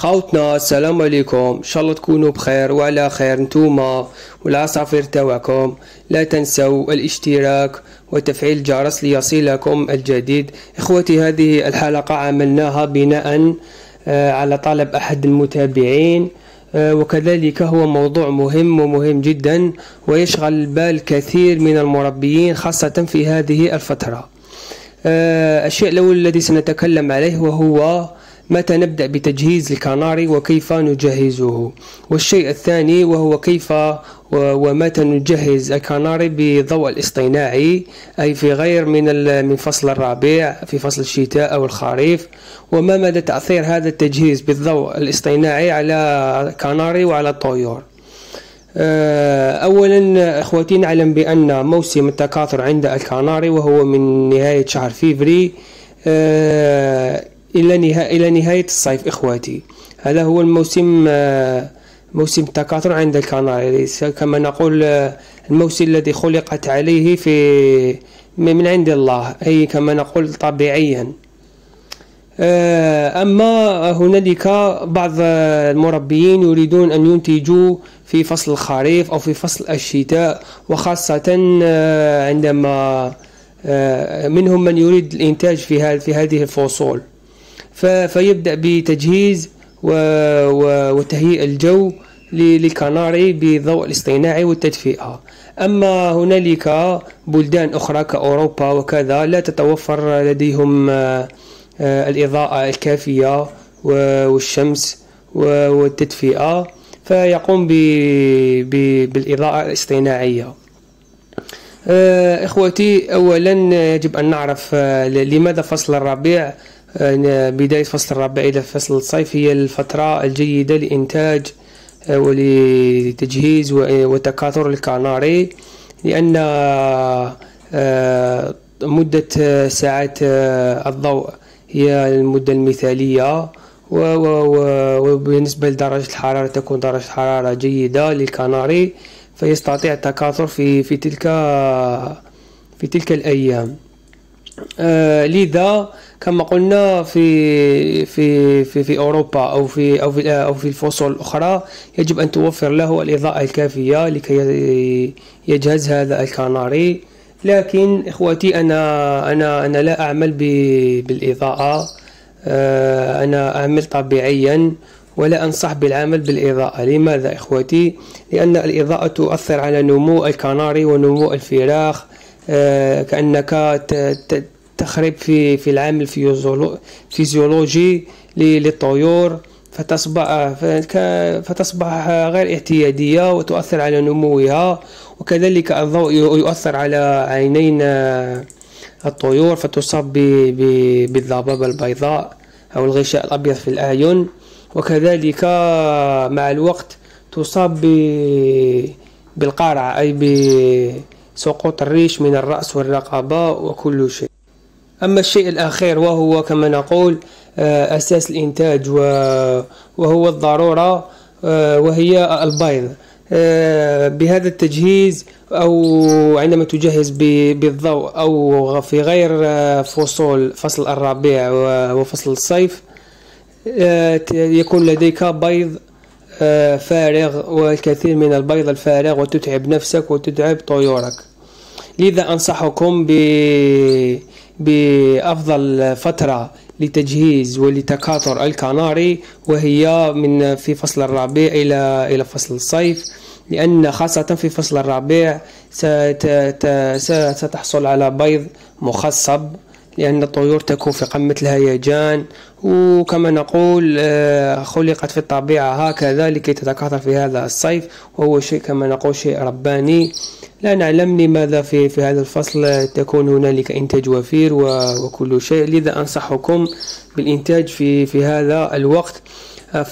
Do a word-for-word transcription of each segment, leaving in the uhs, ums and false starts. خوتنا السلام عليكم، ان شاء الله تكونوا بخير وعلى خير نتوما والعصافير تاوعكم. لا تنسوا الاشتراك وتفعيل جرس ليصلكم الجديد. اخوتي، هذه الحلقة عملناها بناء على طلب احد المتابعين، وكذلك هو موضوع مهم ومهم جدا ويشغل البال كثير من المربيين خاصة في هذه الفترة. الشيء الأول الذي سنتكلم عليه وهو متى نبدأ بتجهيز الكناري وكيف نجهزه، والشيء الثاني وهو كيف ومتى نجهز الكناري بضوء الاصطناعي، أي في غير من من فصل الربيع، في فصل الشتاء أو الخريف، وما مدى تأثير هذا التجهيز بالضوء الاصطناعي على الكناري وعلى الطيور. أولا أخوتي، نعلم بأن موسم التكاثر عند الكناري وهو من نهاية شهر فيفري إلى نهاية الصيف. إخواتي، هذا هو الموسم، موسم التكاثر عند الكناري، كما نقول الموسم الذي خلقت عليه في من عند الله، أي كما نقول طبيعيا. أما هنالك بعض المربيين يريدون أن ينتجوا في فصل الخريف أو في فصل الشتاء، وخاصة عندما منهم من يريد الإنتاج في في هذه الفصول، فيبدأ بتجهيز وتهيئ الجو للكناري بضوء الاصطناعي والتدفئة. أما هنالك بلدان أخرى كأوروبا وكذا لا تتوفر لديهم الإضاءة الكافية والشمس والتدفئة، فيقوم بالإضاءة الاصطناعية. إخوتي، أولا يجب أن نعرف لماذا فصل الربيع، بداية فصل الربيع إلى فصل الصيف، هي الفترة الجيدة لإنتاج ولتجهيز وتكاثر الكناري، لأن مدة ساعات الضوء هي المدة المثالية، وبالنسبة لدرجة الحرارة تكون درجة حرارة جيدة للكناري، فيستطيع التكاثر في في تلك في تلك الأيام. لذا كما قلنا في في في في أوروبا أو في أو في أو في الفصول الأخرى يجب أن توفر له الإضاءة الكافية لكي يجهز هذا الكناري. لكن إخوتي، أنا أنا أنا لا أعمل بالإضاءة، أنا أعمل طبيعيا ولا أنصح بالعمل بالإضاءة. لماذا إخوتي؟ لأن الإضاءة تؤثر على نمو الكناري ونمو الفراخ، كأنك تخرب في في العامل الفيزيولوجي للطيور، فتصبح فتصبح غير اعتيادية وتؤثر على نموها. وكذلك الضوء يؤثر على عينين الطيور فتصاب بالضبابة البيضاء أو الغشاء الأبيض في الأعين، وكذلك مع الوقت تصاب بالقارعة، أي بسقوط الريش من الرأس والرقبة وكل شيء. أما الشيء الأخير وهو كما نقول أساس الإنتاج وهو الضرورة، وهي البيض. بهذا التجهيز أو عندما تجهز بالضوء أو في غير فصول فصل الربيع وفصل الصيف يكون لديك بيض فارغ، والكثير من البيض الفارغ، وتتعب نفسك وتتعب طيورك. لذا أنصحكم ب بأفضل فترة لتجهيز ولتكاثر الكناري، وهي من في فصل الربيع إلى إلى فصل الصيف، لأن خاصة في فصل الربيع ستحصل على بيض مخصب، لأن الطيور تكون في قمة الهيجان، وكما نقول خلقت في الطبيعة هكذا لكي تتكاثر في هذا الصيف، وهو شيء كما نقول شيء رباني. لا نعلم لماذا في في هذا الفصل تكون هنالك إنتاج وفير وكل شيء. لذا أنصحكم بالإنتاج في في هذا الوقت،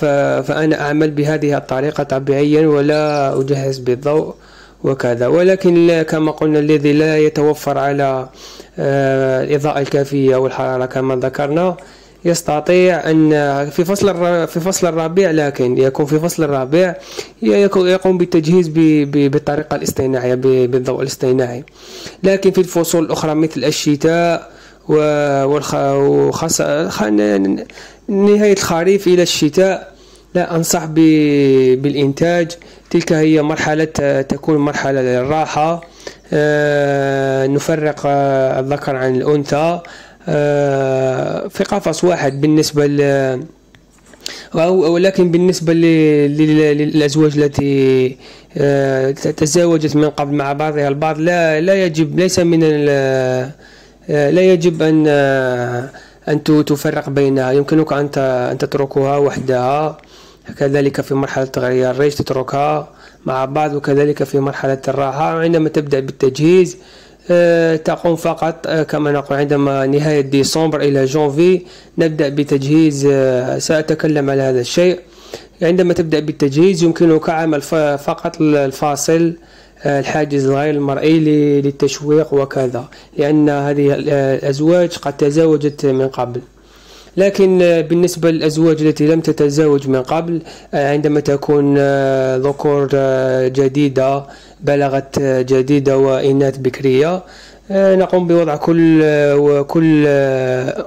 فأنا أعمل بهذه الطريقة طبيعيا ولا أجهز بالضوء وكذا. ولكن كما قلنا، الذي لا يتوفر على الإضاءة الكافية والحرارة كما ذكرنا يستطيع أن في فصل في فصل الربيع، لكن يكون في فصل الربيع يقوم بالتجهيز بالطريقة الاصطناعية بالضوء الاصطناعي. لكن في الفصول الأخرى مثل الشتاء وخاصة نهاية الخريف إلى الشتاء لا، أنصح بالإنتاج. تلك هي مرحلة تكون مرحلة للراحة، نفرق الذكر عن الأنثى في قفص واحد بالنسبة ل ولكن بالنسبة للأزواج التي تزوجت من قبل مع بعضها البعض لا لا يجب ليس من لا يجب أن أن تفرق بينها، يمكنك أن أن تتركها وحدها، كذلك في مرحلة تغيير الريش تتركها مع بعض، وكذلك في مرحلة الراحة. عندما تبدأ بالتجهيز تقوم فقط كما نقول عندما نهاية ديسمبر إلى جانفي نبدأ بتجهيز، سأتكلم على هذا الشيء. عندما تبدأ بالتجهيز يمكنك عمل فقط الفاصل الحاجز غير المرئي للتشويق وكذا، لأن هذه الأزواج قد تزوجت من قبل. لكن بالنسبة للأزواج التي لم تتزوج من قبل، عندما تكون ذكور جديدة بلغت جديدة وإناث بكرية، نقوم بوضع كل وكل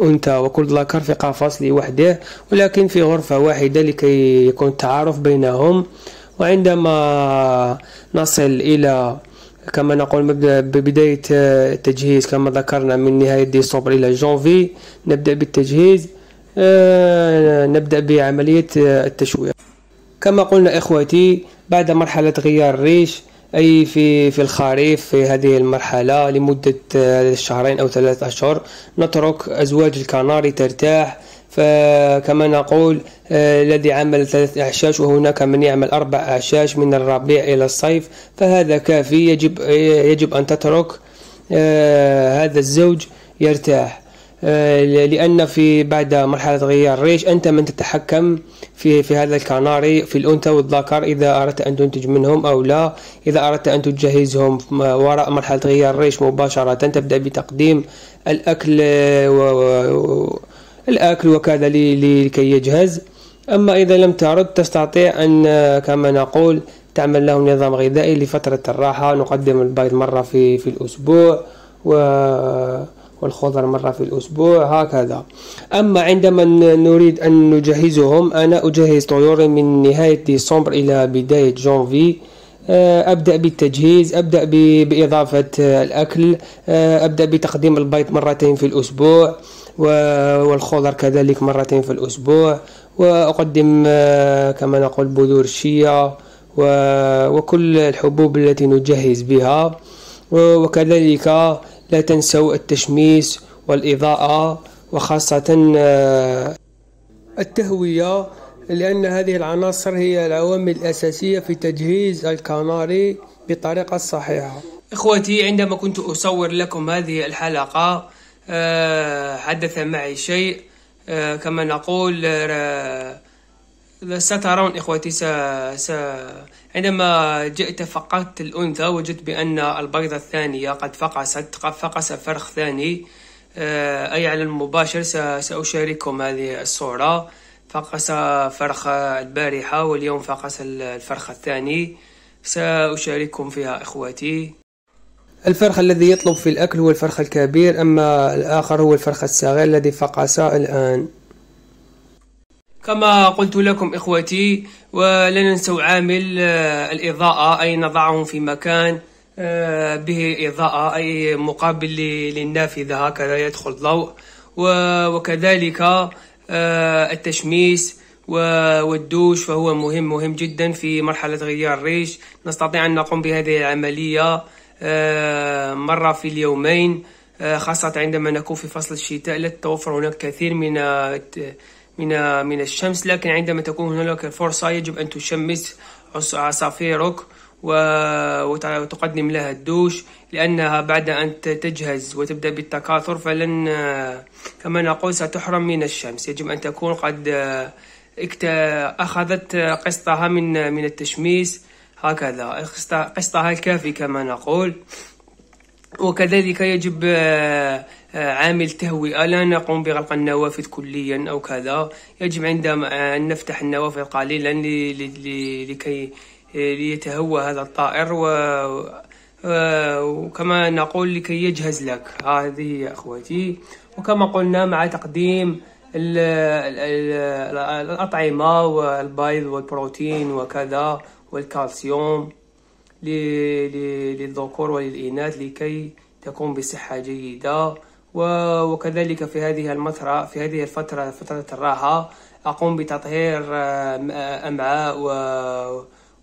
أنثى وكل ذكر في قفص لوحده ولكن في غرفة واحدة لكي يكون التعارف بينهم. وعندما نصل إلى كما نقول نبدأ ببداية التجهيز كما ذكرنا من نهاية ديسمبر إلى جانفي، نبدأ بالتجهيز، نبدأ بعملية التشويق. كما قلنا إخوتي، بعد مرحلة غيار الريش أي في في الخريف في هذه المرحلة لمدة شهرين أو ثلاثة أشهر نترك أزواج الكناري ترتاح، فكما نقول الذي عمل ثلاثة أعشاش وهناك من يعمل أربع أعشاش من الربيع إلى الصيف فهذا كافي. يجب يجب أن تترك هذا الزوج يرتاح، لأن في بعد مرحلة غيار الريش أنت من تتحكم في في هذا الكناري في الأنثى والذكر إذا أردت أن تنتج منهم أو لا. إذا أردت أن تجهزهم وراء مرحلة غيار الريش مباشرة تبدأ بتقديم الأكل و الأكل وكذا لكي يجهز. أما إذا لم ترد تستطيع أن كما نقول تعمل له نظام غذائي لفترة الراحة، نقدم البيض مرة في في الأسبوع والخضر مرة في الأسبوع هكذا. أما عندما نريد أن نجهزهم، أنا أجهز طيوري من نهاية ديسمبر إلى بداية جانفي. أبدأ بالتجهيز، أبدأ بإضافة الأكل، أبدأ بتقديم البيض مرتين في الأسبوع والخضر كذلك مرتين في الأسبوع، وأقدم كما نقول بذور الشيا وكل الحبوب التي نجهز بها. وكذلك لا تنسوا التشميس والإضاءة وخاصة التهوية، لأن هذه العناصر هي العوامل الأساسية في تجهيز الكناري بطريقة صحيحة. إخوتي، عندما كنت أصور لكم هذه الحلقة حدث معي شيء كما نقول سترون إخوتي س... س... عندما جئت فقدت الأنثى وجدت بأن البيضة الثانية قد فقست فقس فرخ ثاني، أي على المباشر س... سأشارككم هذه الصورة. فقس فرخ البارحة واليوم فقس الفرخ الثاني، سأشارككم فيها إخوتي. الفرخ الذي يطلب في الأكل هو الفرخ الكبير، أما الآخر هو الفرخ الصغير الذي فقس الآن. كما قلت لكم إخوتي، ولا ننسوا عامل الإضاءة، أي نضعهم في مكان به إضاءة أي مقابل للنافذة هكذا يدخل ضوء، وكذلك التشميس والدوش فهو مهم مهم جدا في مرحلة غيار الريش. نستطيع أن نقوم بهذه العملية مرة في اليومين، خاصة عندما نكون في فصل الشتاء لا تتوفر هناك كثير من من من الشمس، لكن عندما تكون هناك فرصة يجب أن تشمس عصافيرك وتقدم لها الدوش، لأنها بعد أن تجهز وتبدأ بالتكاثر فلن كما نقول ستحرم من الشمس. يجب أن تكون قد أخذت قسطها من من التشميس هكذا، قسطها الكافي كما نقول. وكذلك يجب عامل تهوئة، لا نقوم بغلق النوافذ كليا أو كذا، يجب عندما أن نفتح النوافذ قليلا لكي ليتهوى هذا الطائر وكما نقول لكي يجهز لك. هذه يا أخوتي، وكما قلنا مع تقديم الأطعمة والبيض والبروتين وكذا والكالسيوم للذكور وللإناث لكي تقوم بصحة جيدة. وكذلك في هذه المطرة في هذه الفترة فترة الراحة أقوم بتطهير أمعاء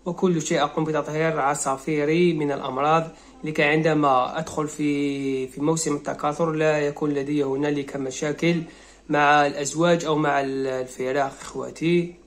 وكل شيء، أقوم بتطهير عصافيري من الأمراض لكي عندما أدخل في في موسم التكاثر لا يكون لدي هنالك مشاكل مع الأزواج أو مع الفراق إخواتي.